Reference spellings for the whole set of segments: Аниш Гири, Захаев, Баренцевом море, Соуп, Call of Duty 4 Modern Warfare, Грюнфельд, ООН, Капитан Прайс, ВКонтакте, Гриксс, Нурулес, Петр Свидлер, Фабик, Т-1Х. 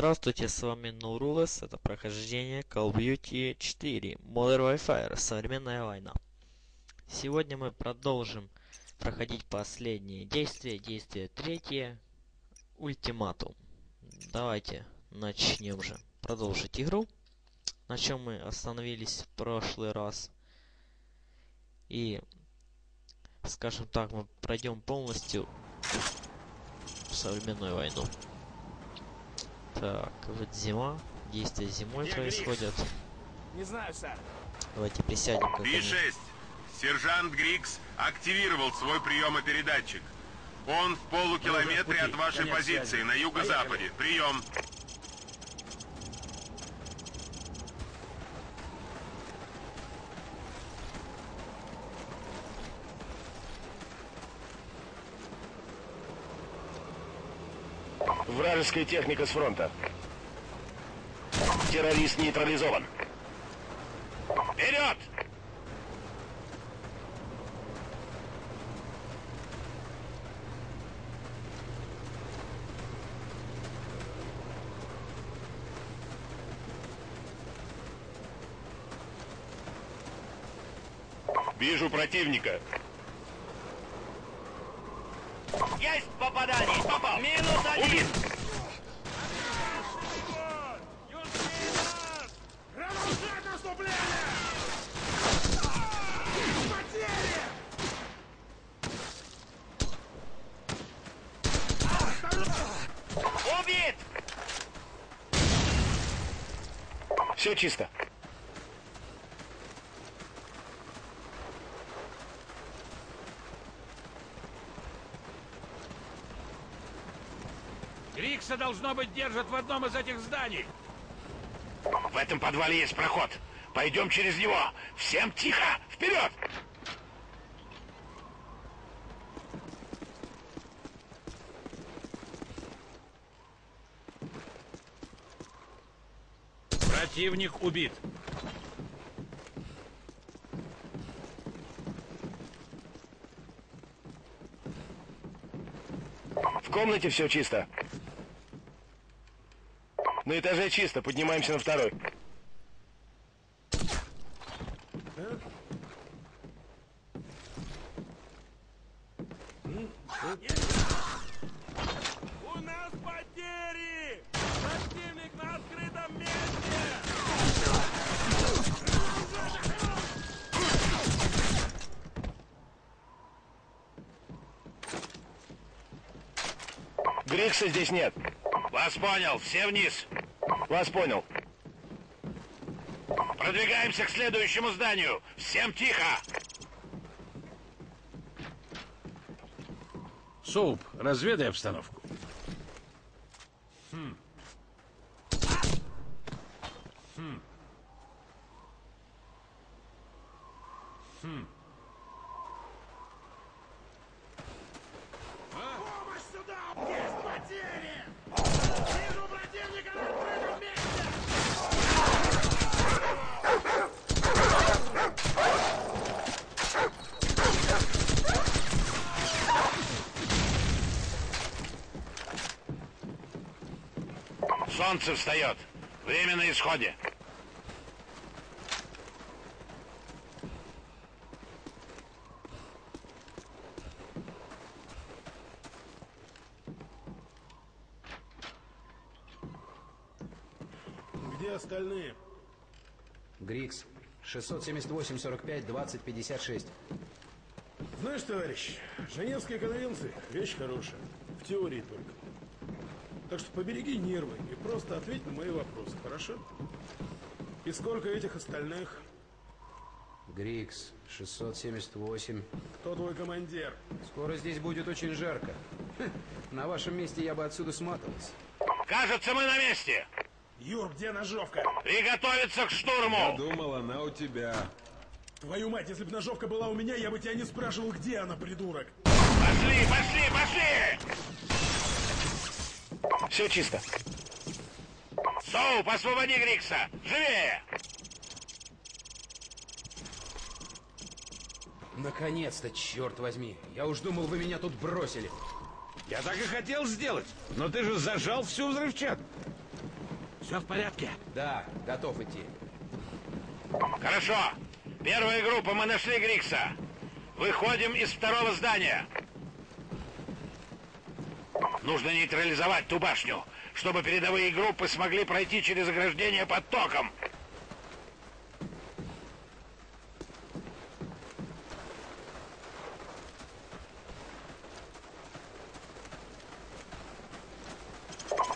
Здравствуйте, с вами Нурулес, это прохождение Call of Duty 4 Modern Warfare, современная война. Сегодня мы продолжим проходить последние действия третье, ультиматум. Давайте начнем же продолжить игру, на чем мы остановились в прошлый раз. И, скажем так, мы пройдем полностью современную войну. Так, вот зима. Действия зимой происходят. Не знаю, сэр. Давайте присядем. И-6. Сержант Гриксс активировал свой приемопередатчик. Он в полукилометре от вашей позиции на юго-западе. Прием. Вражеская техника с фронта. Террорист нейтрализован. Вперед! Вижу противника. Есть попадание! Попал! Минус один! Убит! Убит! Все чисто. Гриксса, должно быть, держат в одном из этих зданий. В этом подвале есть проход. Пойдем через него. Всем тихо! Вперед! Противник убит. В комнате все чисто. На этаже чисто, поднимаемся на второй. У нас потери! Противник на открытом месте! Гриксса здесь нет. Вас понял, все вниз. Вас понял. Продвигаемся к следующему зданию. Всем тихо. Соуп, разведай обстановку. Помощь сюда! Есть потери! Вижу противника на открытом месте! Солнце встает. Время на исходе. Где остальные? Гриксс, 678-45-20-56. Знаешь, товарищ, Женевская конвенция – вещь хорошая. В теории только. Так что побереги нервы и просто ответь на мои вопросы, хорошо? И сколько этих остальных? Гриксс, 678. Кто твой командир? Скоро здесь будет очень жарко. На вашем месте я бы отсюда сматывался. Кажется, мы на месте! Юр, где ножовка? Приготовиться к штурму! Я думал, она у тебя. Твою мать, если бы ножовка была у меня, я бы тебя не спрашивал, где она, придурок. Пошли, пошли, пошли! Все чисто. Соуп, освободи Гриксса! Живее! Наконец-то, черт возьми! Я уж думал, вы меня тут бросили. Я так и хотел сделать, но ты же зажал всю взрывчатку. Все в порядке? Да, готов идти. Хорошо. Первая группа, мы нашли Грикса. Выходим из второго здания. Нужно нейтрализовать ту башню, чтобы передовые группы смогли пройти через ограждение под током.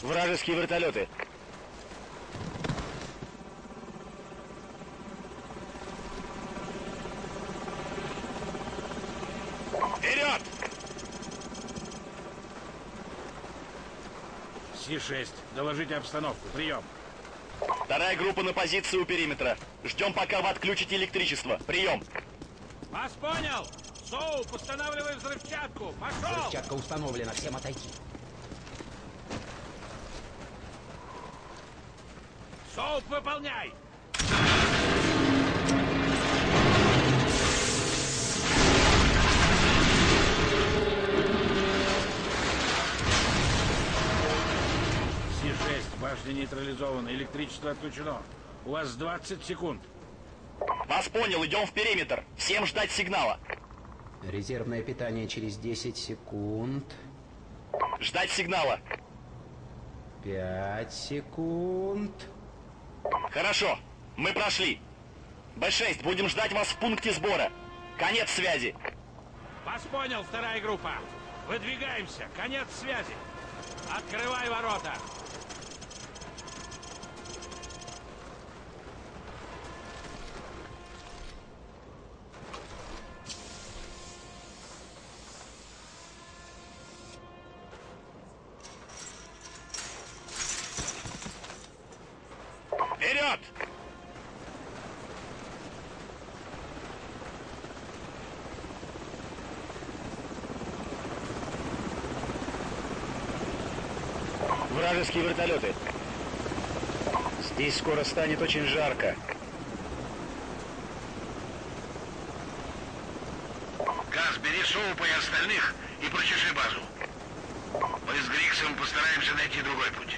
Вражеские вертолеты. Вперед! Си-6, доложите обстановку. Прием. Вторая группа на позиции у периметра. Ждем, пока вы отключите электричество. Прием. Вас понял. Соуп, устанавливай взрывчатку. Пошел. Взрывчатка установлена. Всем отойти. Соуп, выполняй! Си-6, башня нейтрализована, электричество отключено. У вас 20 секунд. Вас понял, идем в периметр. Всем ждать сигнала. Резервное питание через 10 секунд. Ждать сигнала. 5 секунд. Хорошо, мы прошли. Б-6, будем ждать вас в пункте сбора. Конец связи. Вас понял, вторая группа. Выдвигаемся, конец связи. Открывай ворота. Вражеские вертолеты. Здесь скоро станет очень жарко. Газ, бери Соупа и остальных и прочеши базу. Мы с Гриксом постараемся найти другой путь.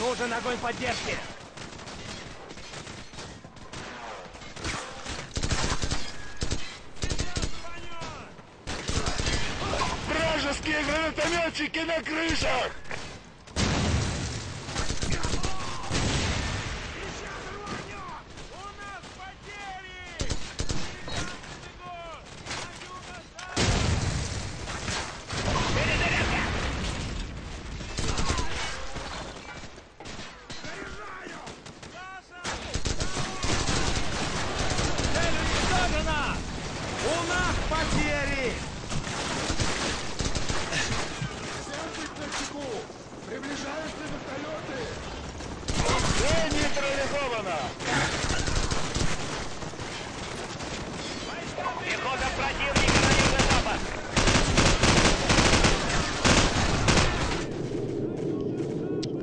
Нужен огонь поддержки. Вражеские гранатометчики на крышах!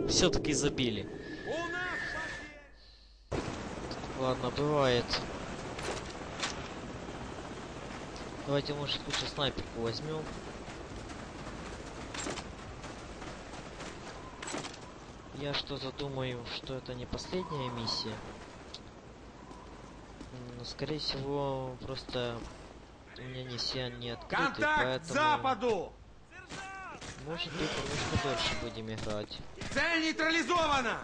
Все-таки забили. Ладно, бывает. Давайте, может, лучше снайперку возьмем. Я что-то думаю, что это не последняя миссия. Но, скорее всего, просто у меня миссия не открыта. Контакт к западу! Может быть, немножко дольше будем играть. Цель нейтрализована!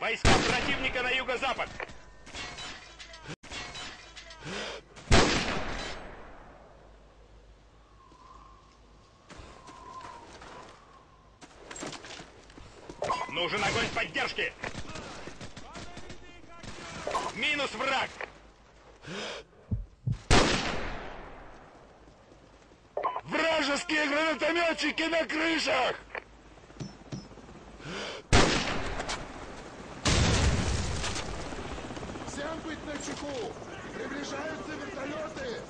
Войска противника на юго-запад! Нужен огонь поддержки! Минус враг! Вражеские гранатометчики на крышах! Всем быть начеку! Приближаются вертолеты!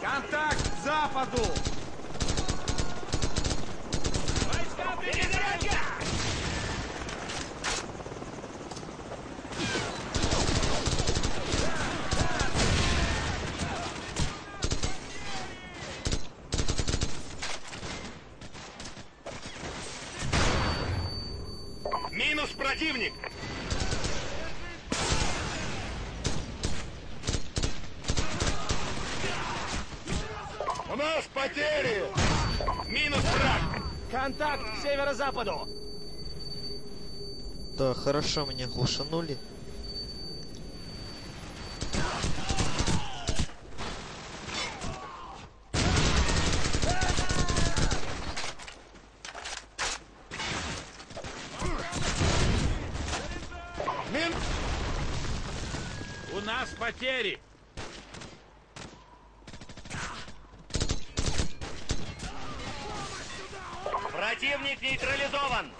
Контакт к западу! Войска перезарядка! Минус противник! У нас потери! Минус враг! Контакт к северо-западу! Да, хорошо меня глушанули. Мин! У нас потери! Противник нейтрализован!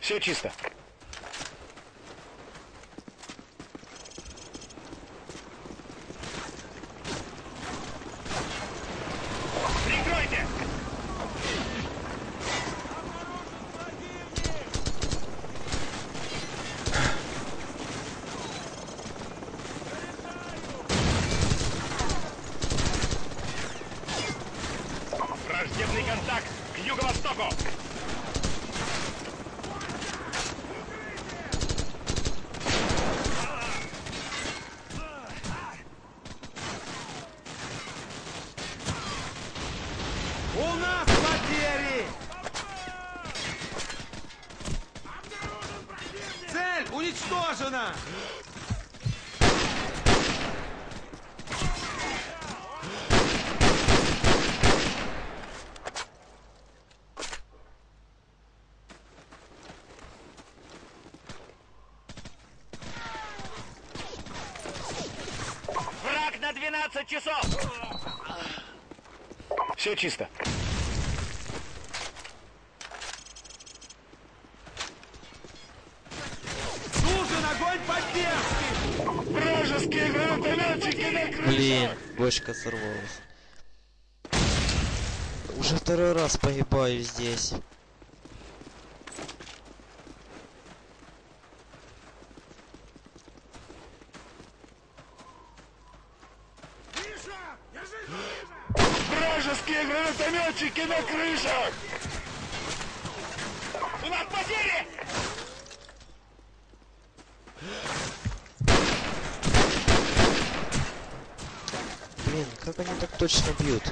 Все чисто. Прикройте! Враждебный контакт к юго-востоку! У нас потери! Цель уничтожена! Враг на 12 часов! Все чисто. Огонь поддержки! Вражеские гранатометчики на крыше! Блин, бочка сорвалась. Уже второй раз погибаю здесь. Вражеские гранатометчики на крышах! У нас потери! Блин, как они так точно бьют?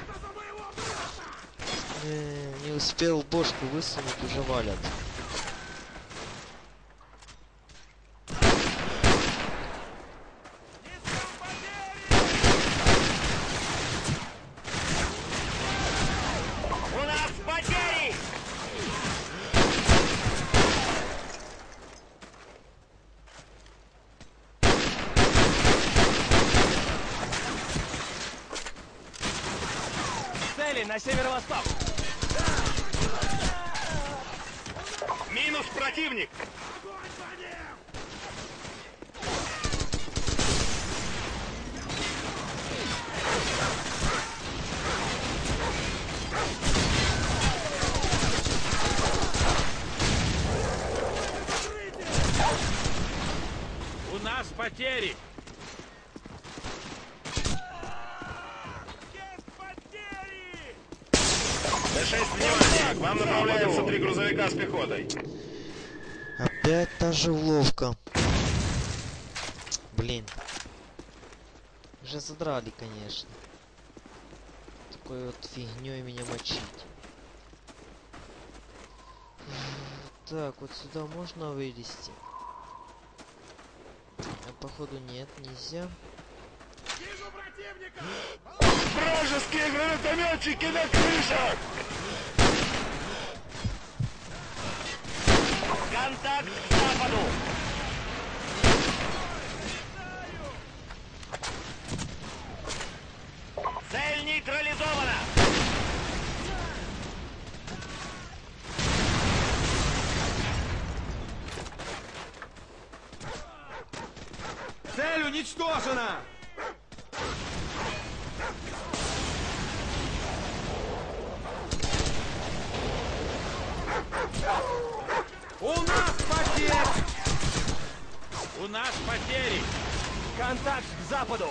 Не успел бошку высунуть, уже валят. На северо-восток. Минус противник. У нас потери. К вам направляются 3 грузовика с пехотой. Опять та же уловка. Блин. Уже задрали, конечно. Такой вот фигней меня мочить. Так, вот сюда можно вылезти? походу нет, нельзя. Вижу противника! Вражеские гранатометчики на крышах! Контакт к западу! Цель нейтрализована! Цель уничтожена! У нас потери! У нас потери! Контакт к западу!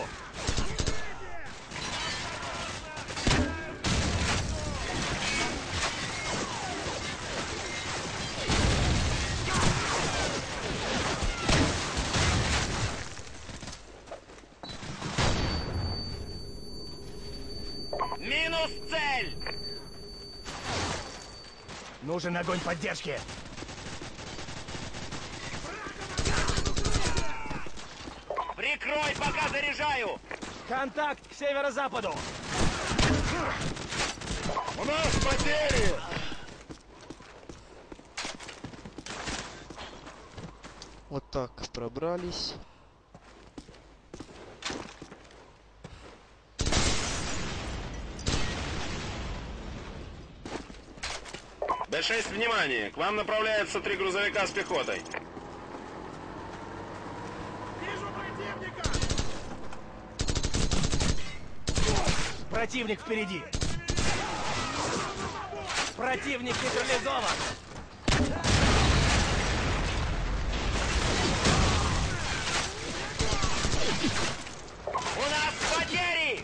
Минус цель! Нужен огонь поддержки! Прикрой, пока заряжаю! Контакт к северо-западу! У нас потери! Вот так пробрались. Д-6, внимание! К вам направляются 3 грузовика с пехотой. Противник впереди! Противник нейтрализован! У нас потери!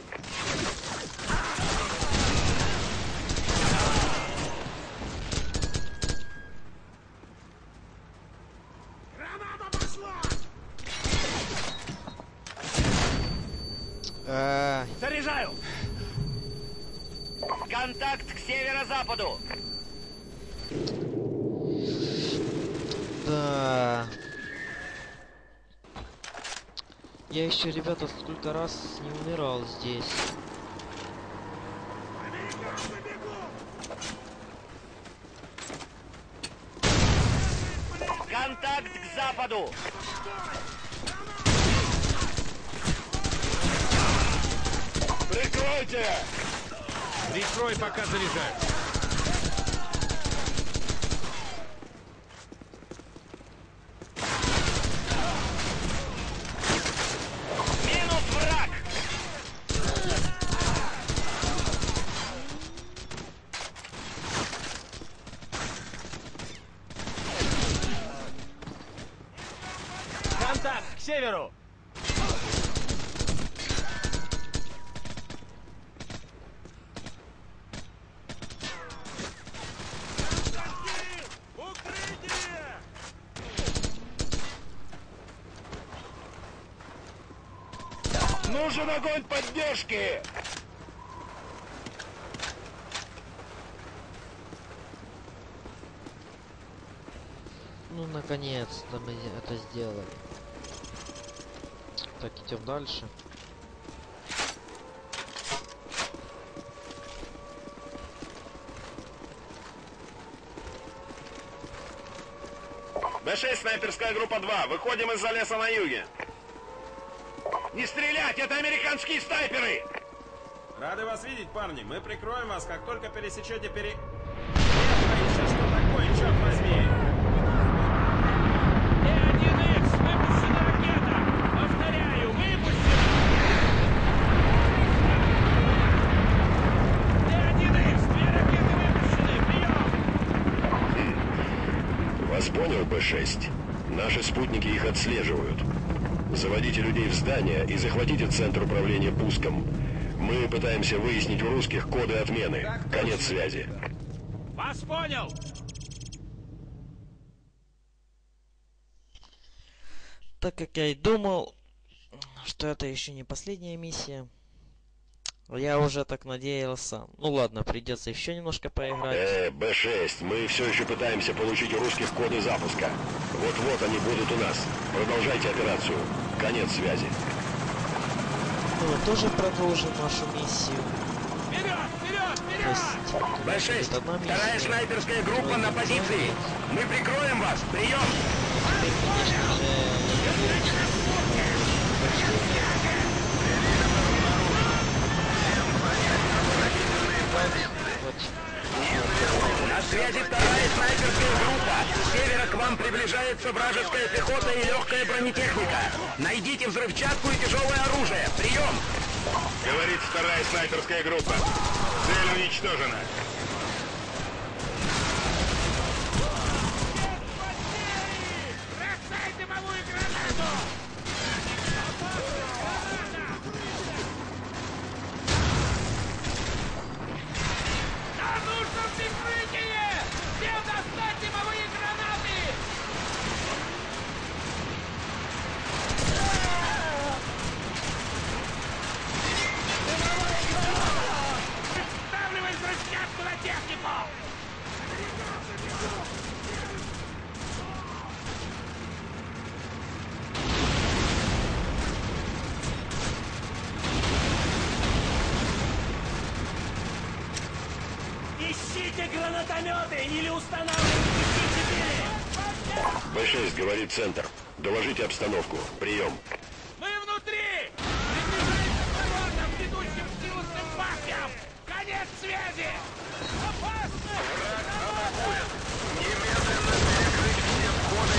Граната пошла! Заряжаю! Контакт к северо-западу. Да. Я еще, ребята, сколько раз не умирал здесь. Контакт к западу. Прикройте! Прикрой, пока заряжаю. Минус враг! Контакт к северу! Нужен огонь поддержки! Ну, наконец-то мы это сделали. Так, идем дальше. Д-6, снайперская группа 2. Выходим из-за леса на юге. Не стрелять! Это американские снайперы! Рады вас видеть, парни. Мы прикроем вас, как только пересечете пере... Нет, что такое, черт возьми! Т-1Х, выпущена ракета! Повторяю, выпущена! Т-1Х, 2 ракеты выпущены! Прием! Вас понял, Б-6? Наши спутники их отслеживают. Заводите людей в здание и захватите центр управления пуском. Мы пытаемся выяснить у русских коды отмены. Конец связи. Вас понял! Так как я и думал, что это еще не последняя миссия. Я уже так надеялся. Ну ладно, придется еще немножко поиграть. Б-6, мы все еще пытаемся получить у русских коды запуска. Вот-вот они будут у нас. Продолжайте операцию. Конец связи. Мы тоже продолжим нашу миссию. Вперед, вперед, вперед! Б6, вторая снайперская группа на позиции. Мы прикроем вас. Прием! На связи вторая снайперская группа. С севера к вам приближается вражеская пехота и легкая бронетехника. Найдите взрывчатку и тяжелое оружие. Прием! Говорит вторая снайперская группа. Цель уничтожена. Б6, говорит центр. Доложите обстановку. Прием. Мы внутри! Приближается колонна в ведущем силу с эмпатием! Конец связи! Опасно! Немедленно перекрыть все входы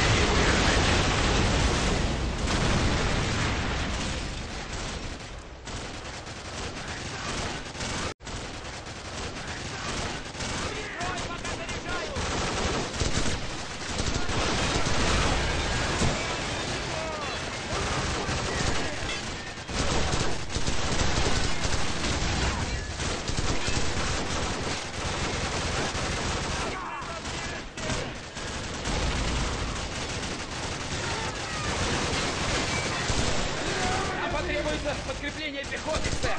и подкрепление пехоты, сэр!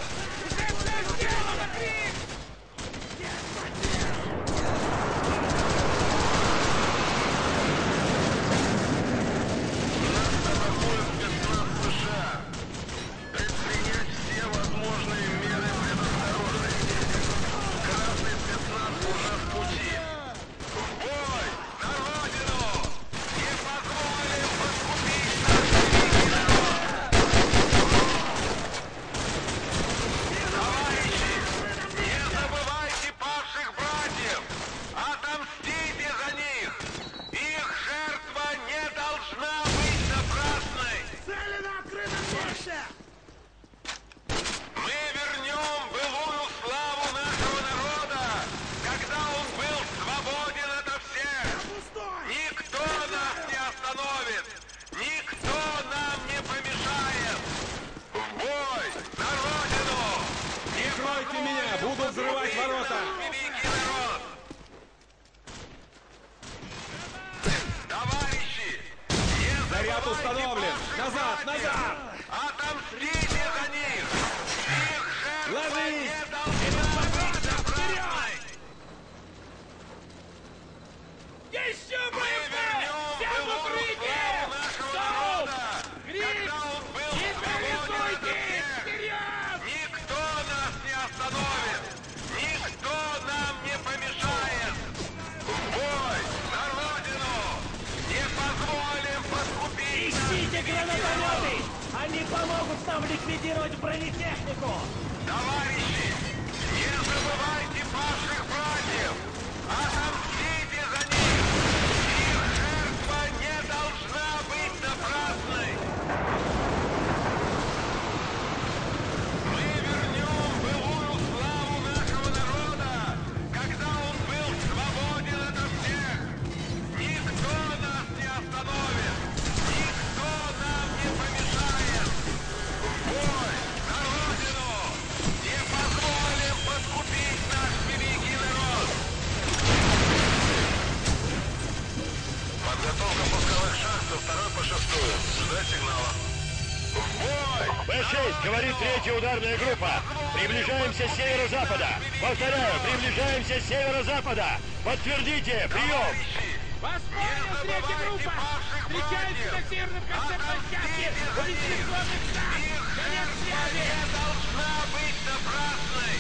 Ударная группа. Приближаемся с северо-запада. Повторяю, приближаемся с северо-запада. Подтвердите, прием. Вас понял, третья группа! Встречаются на северном конце площадки! Уничтоженных штаб! Конец связи! Их должна быть напрасной!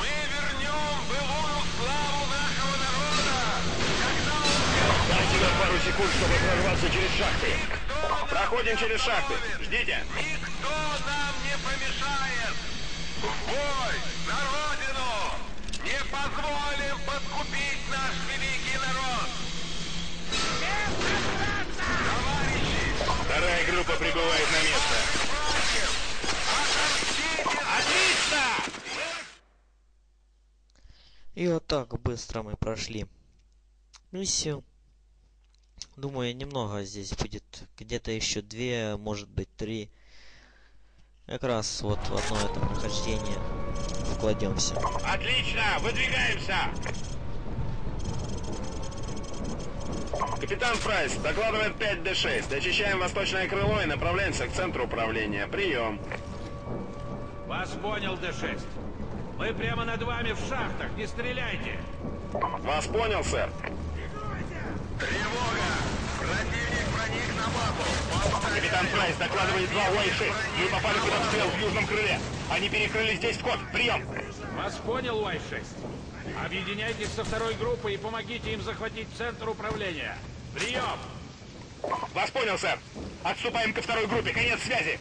Мы вернем былую славу нашего народа! Когда он... Дайте нам пару секунд, чтобы прорваться через шахты! Проходим через шахты! Ждите! Никто нам не помешает! В бой! За Родину! Не позволим подкупить наш великий народ! Товарищи! Вторая группа прибывает на место! Отлично! И вот так быстро мы прошли миссию. Думаю, немного здесь будет. Где-то еще две, может быть, три. Как раз вот в одно это прохождение вкладемся. Отлично! Выдвигаемся! Капитан Прайс, докладывает 5-Д6. Очищаем восточное крыло и направляемся к центру управления. Прием. Вас понял, Д6. Мы прямо над вами в шахтах, не стреляйте. Вас понял, сэр. Тревога! Противник проник на базу! Капитан Прайс докладывает 2-Уай-6. Мы попали под обстрел в южном крыле. Они перекрыли здесь вход. Прием! Вас понял, Уай-6. Объединяйтесь со второй группой и помогите им захватить центр управления. Прием! Вас понял, сэр. Отступаем ко второй группе. Конец связи.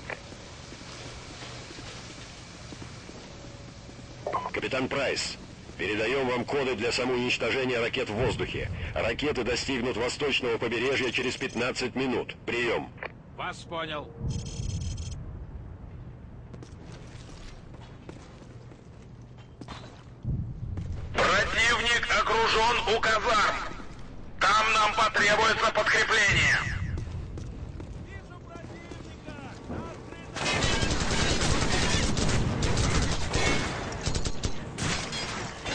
Капитан Прайс. Передаем вам коды для самоуничтожения ракет в воздухе. Ракеты достигнут восточного побережья через 15 минут. Прием. Вас понял. Противник окружен у казарм. Там нам потребуется подкрепление. Вижу противника.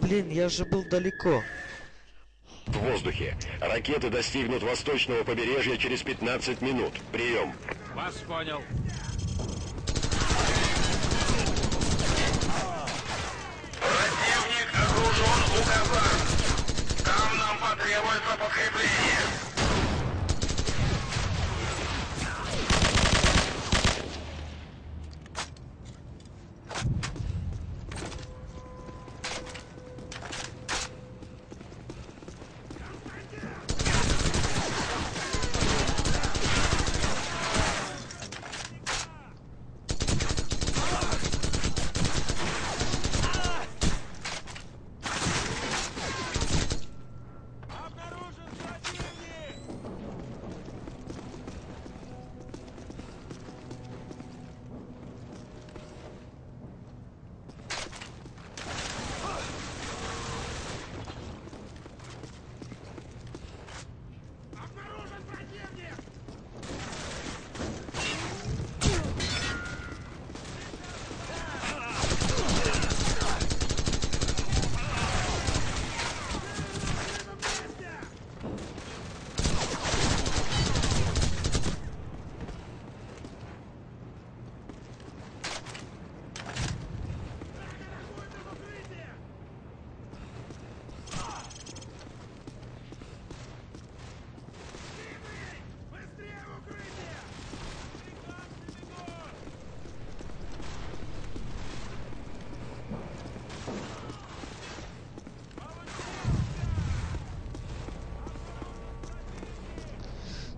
Блин, я же был далеко. В воздухе. Ракеты достигнут восточного побережья через 15 минут. Прием. Вас понял. Противник окружен у казарм. Там нам потребуется подкрепление.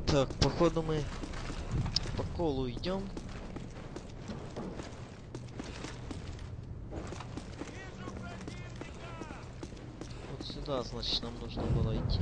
Так, походу мы по колу идем. Вот сюда, значит, нам нужно было идти.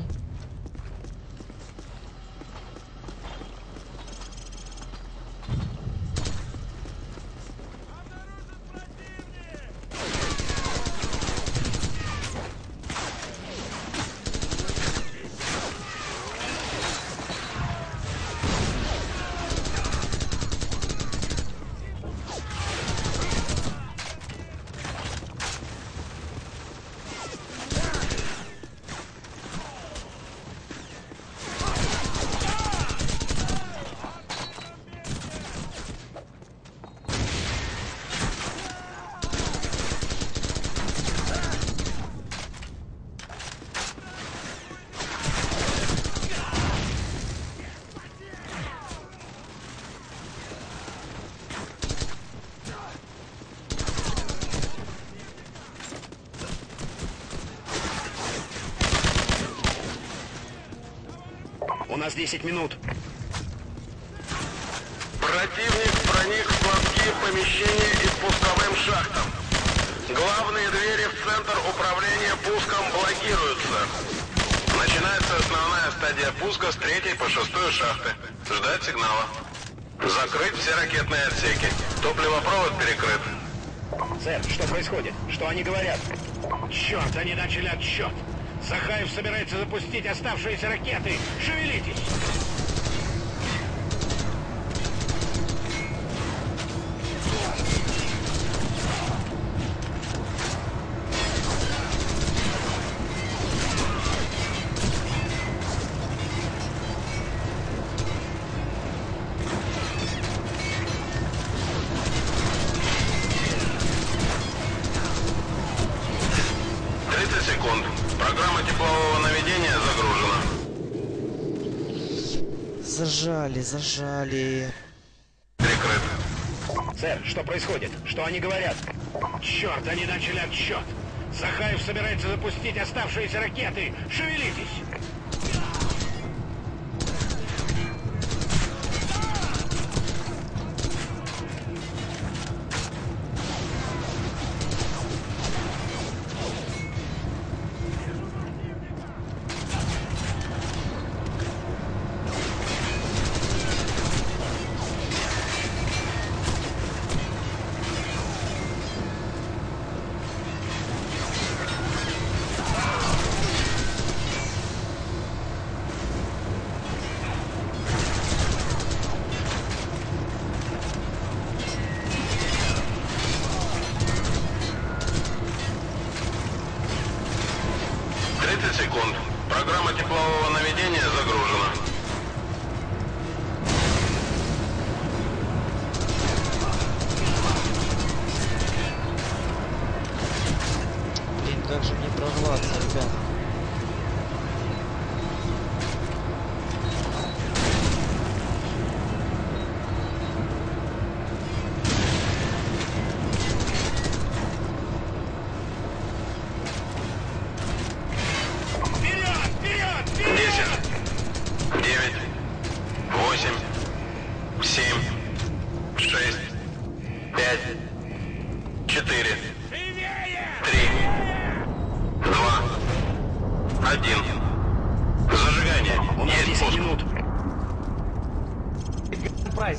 нас 10 минут. Противник проник в складские помещения и спусковым шахтам. Главные двери в центр управления пуском блокируются. Начинается основная стадия пуска с 3-й по 6-ю шахты. Ждать сигнала. Закрыть все ракетные отсеки. Топливопровод перекрыт. Сэр, что происходит? Что они говорят? Черт, они начали отсчет. Захаев собирается запустить оставшиеся ракеты. Шевелитесь! Зажали. Прикрыто. Сэр, что происходит? Что они говорят? Черт, они начали отсчет. Захаев собирается запустить оставшиеся ракеты. Шевелитесь!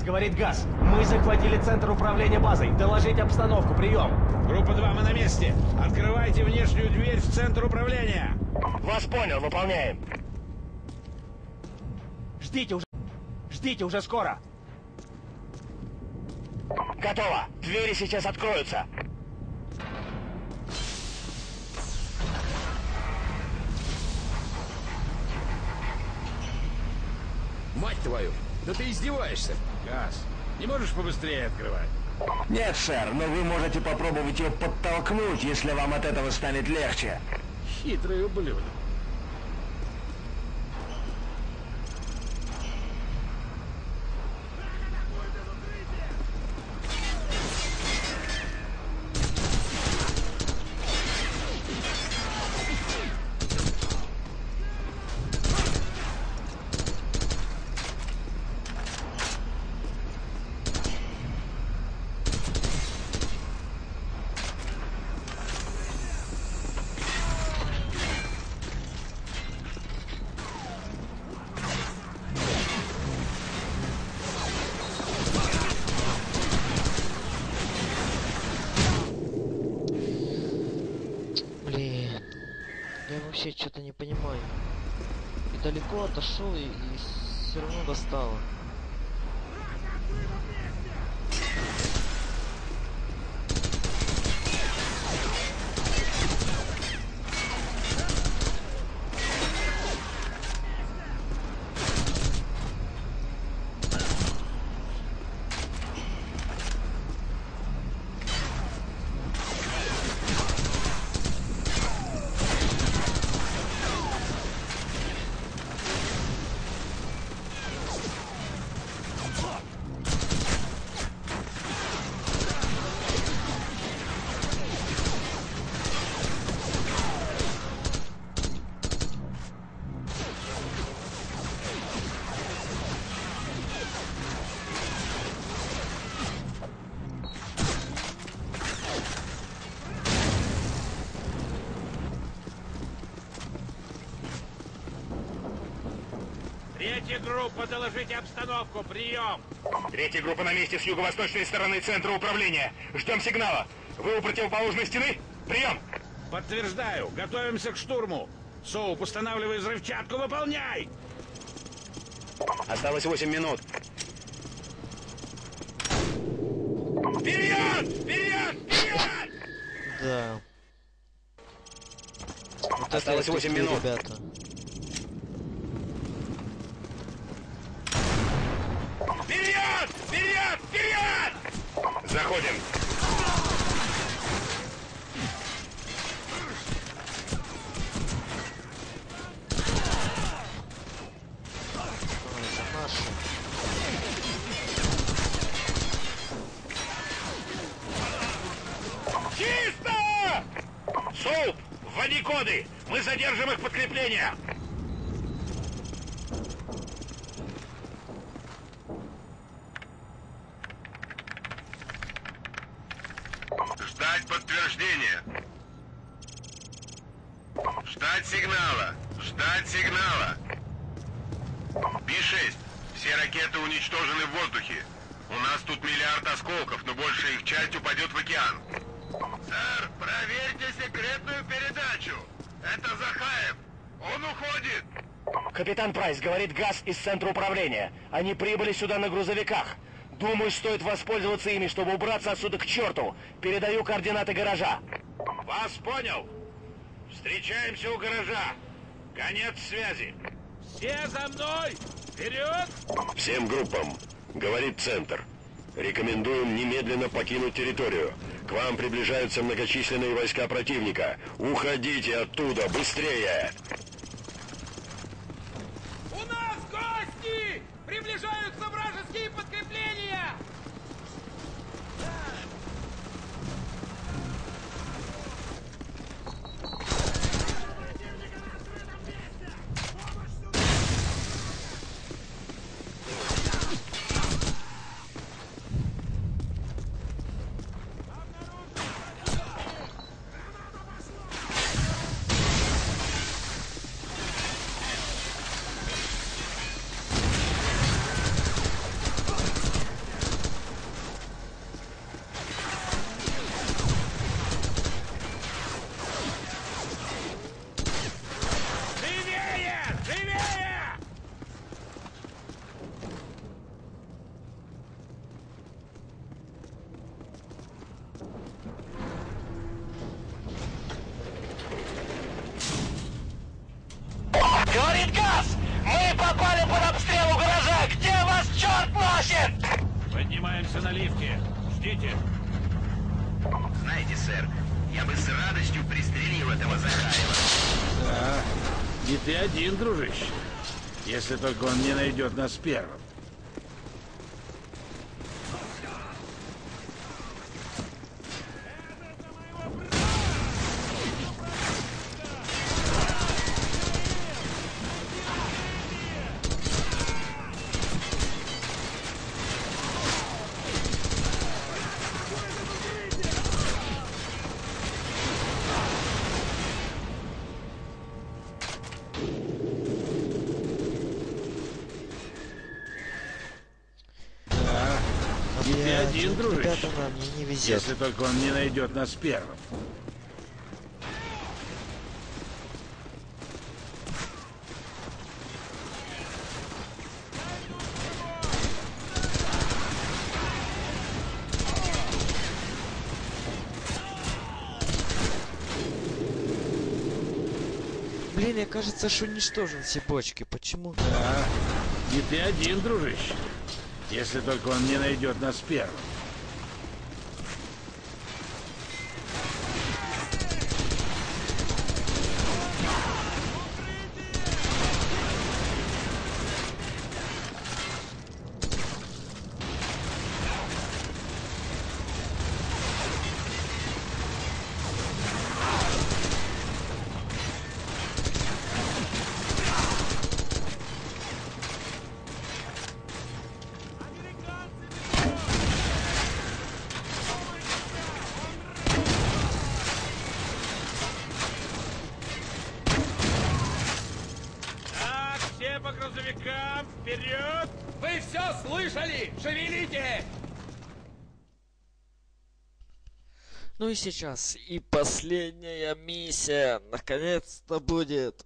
Говорит газ. Мы захватили центр управления базой. Доложить обстановку. Прием. Группа 2, мы на месте. Открывайте внешнюю дверь в центр управления. Вас понял. Выполняем. Ждите уже. Ждите уже скоро. Готово. Двери сейчас откроются. Мать твою. Да ты издеваешься. Газ, не можешь побыстрее открывать? Нет, сэр, но вы можете попробовать ее подтолкнуть, если вам от этого станет легче. Хитрый ублюдок. Что-то не понимаю. И далеко отошел и все равно достало. Третья группа, доложите обстановку. Прием. Третья группа на месте с юго-восточной стороны центра управления. Ждем сигнала. Вы у противоположной стены? Прием. Подтверждаю. Готовимся к штурму. Соуп, устанавливай взрывчатку. Выполняй. Осталось 8 минут. Вперед! Вперед! Вперед! Да. Вот осталось 8 минут, ребята. Вперед! Вперед! Вперед! Заходим. Соуп, вводи коды! Мы задержим их подкрепление! Ждать подтверждения! Ждать сигнала! Ждать сигнала! Би-6, все ракеты уничтожены в воздухе. У нас тут миллиард осколков, но большая их часть упадет в океан. Сэр, проверьте секретную передачу. Это Захаев. Он уходит. Капитан Прайс говорит, газ из центра управления. Они прибыли сюда на грузовиках. Думаю, стоит воспользоваться ими, чтобы убраться отсюда к черту. Передаю координаты гаража. Вас понял. Встречаемся у гаража. Конец связи. Все за мной. Вперед. Всем группам, говорит центр. Рекомендуем немедленно покинуть территорию. К вам приближаются многочисленные войска противника. Уходите оттуда, быстрее! У нас гости! Приближаются вражеские подкрепления! Знаете, сэр, я бы с радостью пристрелил этого Захаева. Да, не ты один, дружище. Если только он не найдет нас первым. Если только он не найдет нас первым. Блин, я, кажется, что уничтожил все бочки. Почему? Да, не ты один, дружище. Если только он не найдет нас первым. Что слышали? Шевелите! Ну и сейчас, и последняя миссия, наконец-то будет.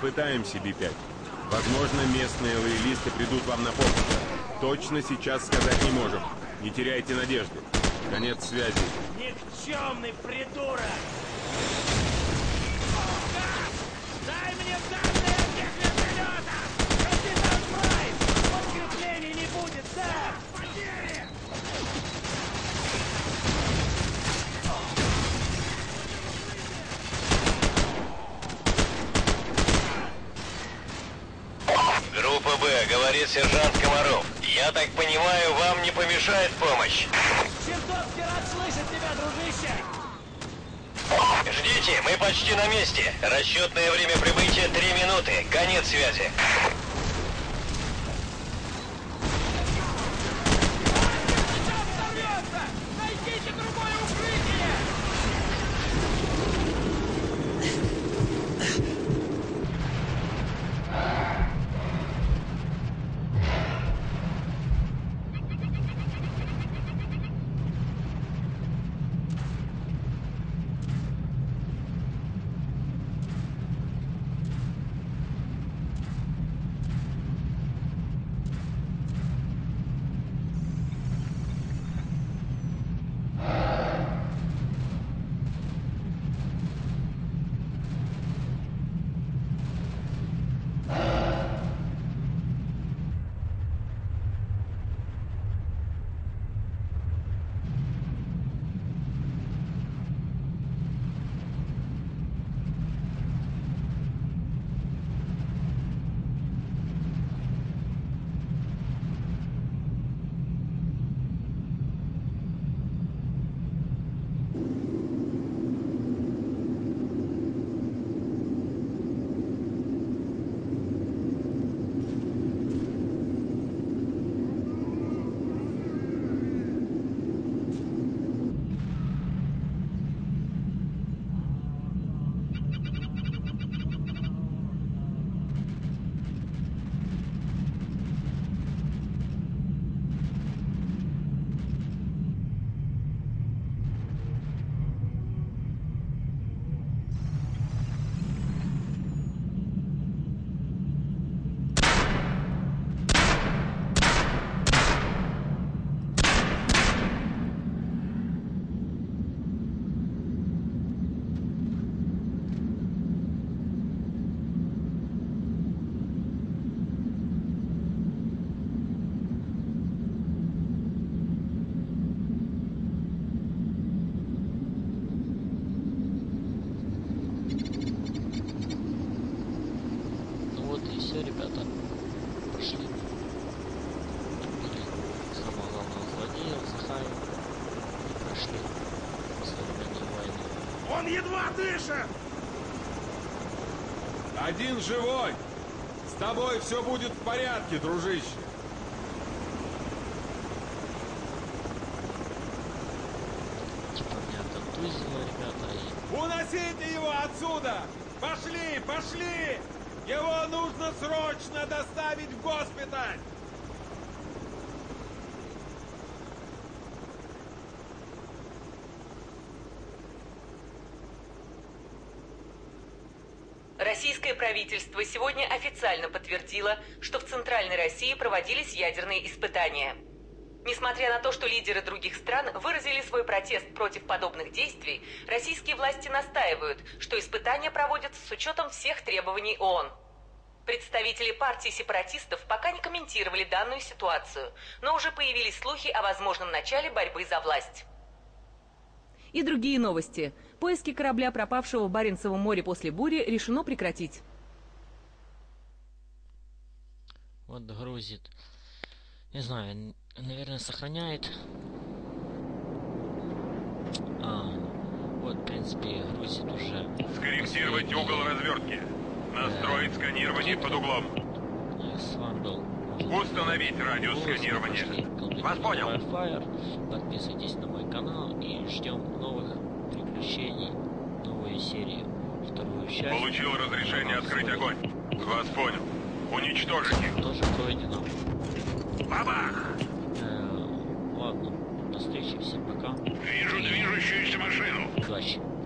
Пытаемся, Би-5. Возможно, местные лоялисты придут вам на помощь. Точно сейчас сказать не можем. Не теряйте надежды. Конец связи. Никчемный придурок! Дай мне данные о тех вертолетах! Капитан Прайс! Подкреплений не будет, да? Потери! Говорит сержант Комаров. Я так понимаю, вам не помешает помощь. Чертовски рад слышать тебя, дружище. Ждите, мы почти на месте. Расчетное время прибытия 3 минуты. Конец связи. Он едва дышит! Один живой! С тобой все будет в порядке, дружище! Уносите его отсюда! Пошли, пошли! Его нужно срочно доставить в госпиталь! Российское правительство сегодня официально подтвердило, что в Центральной России проводились ядерные испытания. Несмотря на то, что лидеры других стран выразили свой протест против подобных действий, российские власти настаивают, что испытания проводятся с учетом всех требований ООН. Представители партии сепаратистов пока не комментировали данную ситуацию, но уже появились слухи о возможном начале борьбы за власть. И другие новости. Поиски корабля, пропавшего в Баренцевом море после бури, решено прекратить. Вот грузит. Не знаю, наверное, сохраняет. Вот, в принципе, грузит уже. Скорректировать угол развертки. Настроить сканирование под углом. Установить радиус сканирования. Вас понял. Подписывайтесь на мой канал и ждем новых приключений, новую серию, вторую часть. Получил разрешение открыть огонь. Вас понял. Уничтожить их. Тоже пройдено. Бабах! Ладно, до встречи, всем пока. Вижу движущуюся машину. Удачи.